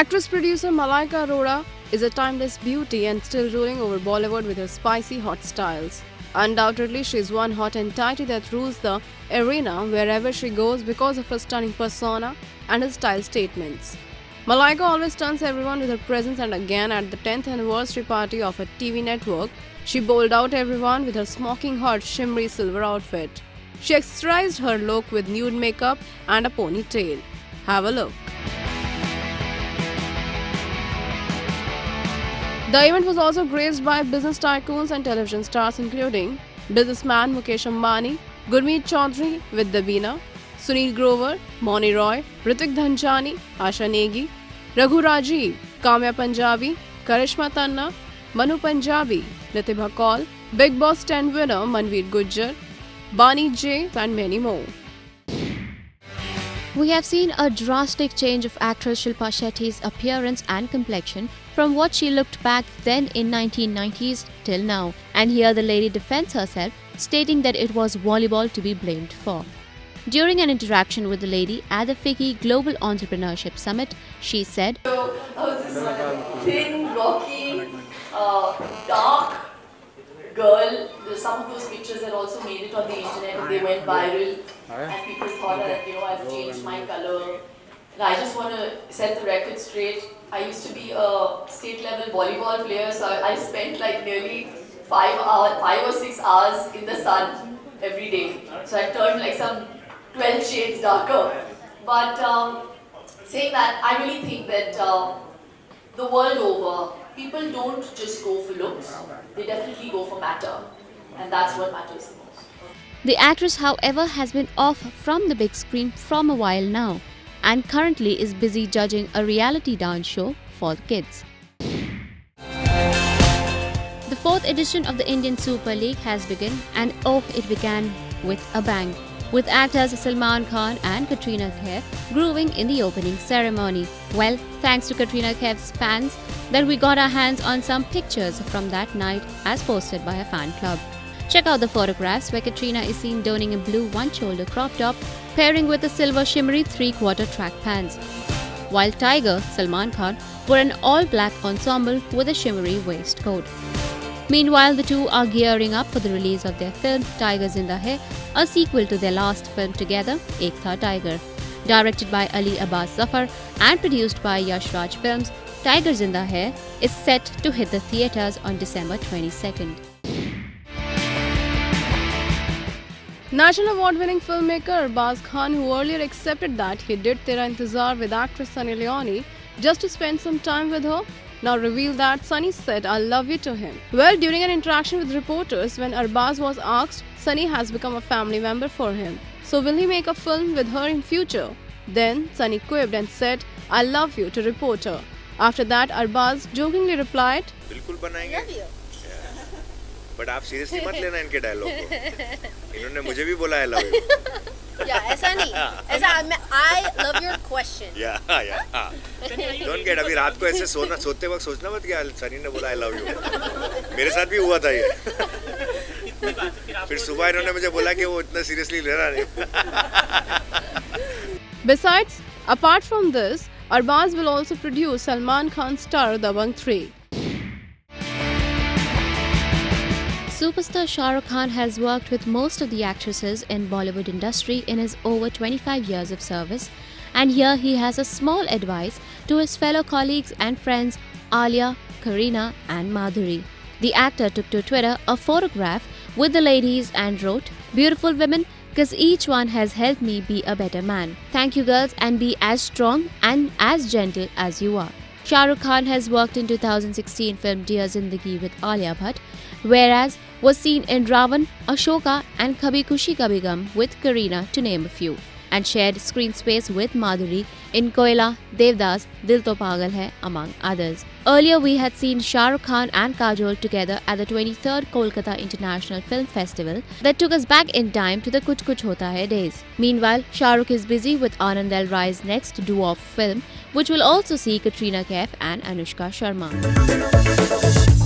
Actress-producer Malaika Arora is a timeless beauty and still ruling over Bollywood with her spicy hot styles. Undoubtedly, she is one hot entity that rules the arena wherever she goes because of her stunning persona and her style statements. Malaika always stuns everyone with her presence, and again at the 10th anniversary party of her TV network, she bowled out everyone with her smoking hot shimmery silver outfit. She accessorized her look with nude makeup and a ponytail. Have a look. The event was also graced by business tycoons and television stars including businessman Mukesh Ambani, Gurmeet Chaudhary with Dabeena, Sunil Grover, Moni Roy, Ritik Dhanjani, Asha Negi, Raghu Raji, Kamya Punjabi, Karishma Tanna, Manu Punjabi, Nitibha Kol, Big Boss 10 winner Manveer Gujar, Bani J and many more. We have seen a drastic change of actress Shilpa Shetty's appearance and complexion from what she looked back then in 1990s till now, and here the lady defends herself, stating that it was volleyball to be blamed for. During an interaction with the lady at the FII Global Entrepreneurship Summit, she said, "So I was this thin, rocky, dark girl. Some of those pictures had also made it on the internet and they went viral. And people thought that, you know, I've changed my color. And I just want to set the record straight. I used to be a state-level volleyball player, so I spent like nearly 5 or 6 hours in the sun every day. So I turned like some 12 shades darker. But saying that, I really think that the world over, people don't just go for looks, they definitely go for matter. And that's what matters the most." The actress, however, has been off from the big screen from a while now and currently is busy judging a reality dance show for kids. The fourth edition of the Indian Super League has begun, and oh, it began with a bang, with actors Salman Khan and Katrina Kaif grooving in the opening ceremony. Well, thanks to Katrina Kaif's fans that we got our hands on some pictures from that night as posted by a fan club. Check out the photographs where Katrina is seen donning a blue one-shoulder crop top pairing with a silver shimmery three-quarter track pants, while Tiger, Salman Khan, wore an all-black ensemble with a shimmery waistcoat. Meanwhile, the two are gearing up for the release of their film Tiger Zinda Hai, a sequel to their last film together, Ek Tha Tiger. Directed by Ali Abbas Zafar and produced by Yashraj Films, Tiger Zinda Hai is set to hit the theatres on December 22nd. National award-winning filmmaker Arbaz Khan, who earlier accepted that he did Tera Intezar with actress Sunny Leone just to spend some time with her, now revealed that Sunny said "I love you" to him. Well, during an interaction with reporters when Arbaz was asked, Sunny has become a family member for him, so will he make a film with her in future? Then Sunny quipped and said "I love you" to reporter. After that, Arbaz jokingly replied, "Bilkul banayenge." But आप seriously मत लेना इनके dialogue को. इन्होंने मुझे भी बोला I love you. Yeah, ऐसा नहीं. ऐसा I love your question. Yeah. Don't get अभी रात को ऐसे सोते वक्त सोचना मत कि सनी ने बोला I love you. मेरे साथ भी हुआ था ये. फिर सुबह इन्होंने मुझे बोला कि वो इतना seriously ले रहा नहीं. Besides, apart from this, Arbaz will also produce Salman Khan's star Dabang 3. Superstar Shah Rukh Khan has worked with most of the actresses in Bollywood industry in his over 25 years of service, and here he has a small advice to his fellow colleagues and friends Alia, Kareena and Madhuri. The actor took to Twitter a photograph with the ladies and wrote, "Beautiful women, because each one has helped me be a better man. Thank you girls, and be as strong and as gentle as you are." Shah Rukh Khan has worked in 2016 film Dear Zindagi with Alia Bhatt, whereas was seen in Ravan, Ashoka and Kabhi Khushi Kabhi Gham with Kareena, to name a few, and shared screen space with Madhuri in Koila, Devdas, Dil To Pagal Hai, among others. Earlier, we had seen Shah Rukh Khan and Kajol together at the 23rd Kolkata International Film Festival that took us back in time to the Kuch Kuch Hota Hai days. Meanwhile, Shah Rukh is busy with Anand Del Rai's next duo film, which will also see Katrina Kaif and Anushka Sharma.